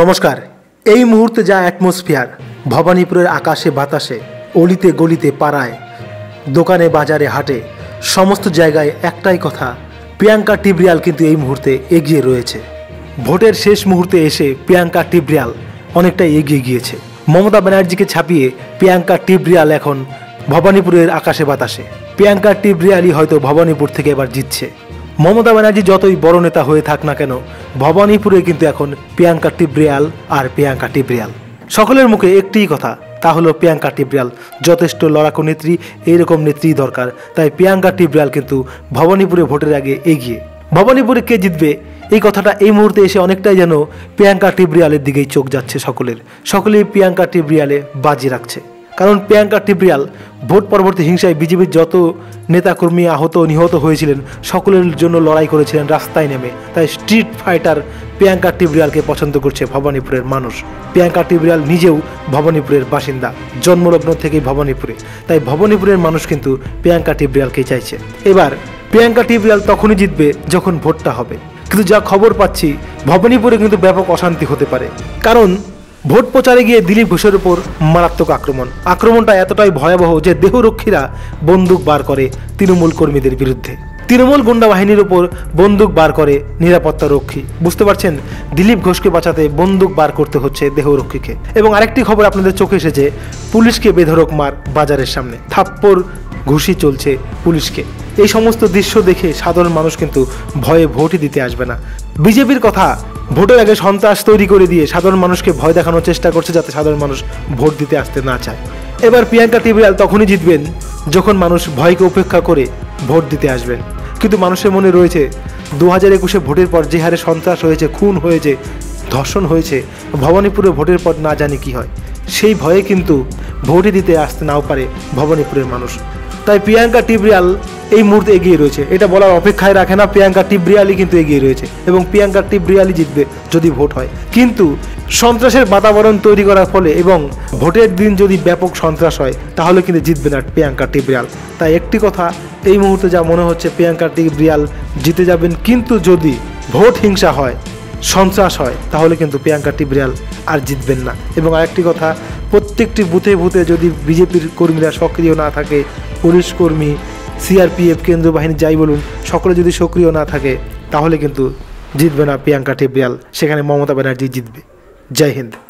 नमस्कार এই মুহূর্তে যা অ্যাটমসফিয়ার ভবানীপুরের আকাশে বাতাসে অলিতে গলিতে পাড়ায় দোকানে বাজারে হাটে সমস্ত জায়গায় একটাই কথা প্রিয়াঙ্কা টিব্রিয়াল কিন্তু এই মুহূর্তে এগিয়ে রয়েছে। ভোটের শেষ মুহূর্তে এসে প্রিয়াঙ্কা টিব্রিয়াল অনেকটাই এগিয়ে গিয়েছে। মমতা ব্যানার্জিকে ছাপিয়ে প্রিয়াঙ্কা টিব্রিয়াল এখন ভবানীপুরের আকাশে বাতাসে। প্রিয়াঙ্কা টিব্রিয়ালই হয়তো ভবানীপুর থেকে এবার জিতছে। মমতা ব্যানার্জি যতই বড় নেতা হয়ে থাক না কেন ভবানীপুরে কিন্তু এখন প্রিয়াঙ্কা টিব্রিয়াল আর প্রিয়াঙ্কা টিব্রিয়াল। সকলের মুখে একটিই কথা, তা হলো প্রিয়াঙ্কা টিব্রিয়াল যথেষ্ট লড়াকু নেত্রী, এইরকম নেত্রী দরকার। তাই প্রিয়াঙ্কা টিব্রিয়াল কিন্তু ভবানীপুরে ভোটের আগে এগিয়ে। ভবানীপুরে কে জিতবে এই কথাটা এই মুহূর্তে এসে অনেকটাই যেন প্রিয়াঙ্কা টিব্রিয়ালের দিকেই চোখ যাচ্ছে সকলের। সকলেই প্রিয়াঙ্কা টিব্রিয়ালে বাজি রাখছে, কারণ প্রিয়াঙ্কা টিব্রিয়াল ভোট পরবর্তী হিংসায় বিজেপির যত নেতাকর্মী আহত নিহত হয়েছিলেন সকলের জন্য লড়াই করেছিলেন রাস্তায় নেমে। তাই স্ট্রিট ফাইটার প্রিয়াঙ্কা টিব্রিয়ালকে পছন্দ করছে ভবানীপুরের মানুষ। প্রিয়াঙ্কা টিব্রিয়াল নিজেও ভবানীপুরের বাসিন্দা, জন্মলগ্ন থেকেই ভবানীপুরে। তাই ভবানীপুরের মানুষ কিন্তু প্রিয়াঙ্কা টিব্রিয়ালকে চাইছে। এবার প্রিয়াঙ্কা টিব্রিয়াল তখনই জিতবে যখন ভোটটা হবে, কিন্তু যা খবর পাচ্ছি ভবানীপুরে কিন্তু ব্যাপক অশান্তি হতে পারে। কারণ ভোট প্রচারে গিয়ে দিলীপ ঘোষের উপর মারাত্মক আক্রমণটা এতটাই ভয়াবহ যে দেহরক্ষীরা বন্দুক বার করে তৃণমূল কর্মীদের বিরুদ্ধে, তৃণমূল গুন্ডা বাহিনীর উপর বন্দুক বার করে নিরাপত্তা রক্ষী। বুঝতে পারছেন, দিলীপ ঘোষকে বাঁচাতে বন্দুক বার করতে হচ্ছে দেহরক্ষীকে। এবং আরেকটি খবর আপনাদের চোখে এসেছে, পুলিশকে বেধরক মার বাজারের সামনে, থাপ্পড় ঘুষি চলছে পুলিশকে। এই সমস্ত দৃশ্য দেখে সাধারণ মানুষ কিন্তু ভয়ে ভোটই দিতে আসবে না। বিজেপির কথা, ভোটের আগে সন্ত্রাস তৈরি করে দিয়ে সাধারণ মানুষকে ভয় দেখানোর চেষ্টা করছে যাতে সাধারণ মানুষ ভোট দিতে আসতে না চায়। এবার প্রিয়াঙ্কা টিব্রিয়াল তখনই জিতবেন যখন মানুষ ভয়কে উপেক্ষা করে ভোট দিতে আসবেন। কিন্তু মানুষের মনে রয়েছে 2021-এ ভোটের পর যে হারে সন্ত্রাস হয়েছে, খুন হয়েছে, ধর্ষণ হয়েছে, ভবানীপুরে ভোটের পর না জানি কি হয়, সেই ভয়ে কিন্তু ভোটই দিতে আসতে নাও পারে ভবানীপুরের মানুষ। তাই প্রিয়াঙ্কা টিব্রিয়াল এই মুহূর্তে এগিয়ে রয়েছে, এটা বলার অপেক্ষায় রাখে না। প্রিয়াঙ্কা টিব্রিয়ালই কিন্তু এগিয়ে রয়েছে এবং প্রিয়াঙ্কা টিব্রিয়ালই জিতবে যদি ভোট হয়। কিন্তু সন্ত্রাসের বাতাবরণ তৈরি করার ফলে এবং ভোটের দিন যদি ব্যাপক সন্ত্রাস হয় তাহলে কিন্তু জিতবে না প্রিয়াঙ্কা টিব্রিয়াল। তাই একটি কথা এই মুহূর্তে যা মনে হচ্ছে, প্রিয়াঙ্কা টিব্রিয়াল জিতে যাবেন, কিন্তু যদি ভোট হিংসা হয়, সন্ত্রাস হয়, তাহলে কিন্তু প্রিয়াঙ্কা টিব্রিয়াল আর জিতবেন না। এবং আরেকটি কথা, প্রত্যেকটি বুথে বুথে যদি বিজেপির কর্মীরা সক্রিয় না থাকে, পুলিশ কর্মী, সিআরপিএফ, কেন্দ্র বাহিনী যাই বলুন, সকলে যদি সক্রিয় না থাকে তাহলে কিন্তু জিতবে না প্রিয়াঙ্কা টিব্রিয়াল, সেখানে মমতা ব্যানার্জি জিতবে। জয় হিন্দ।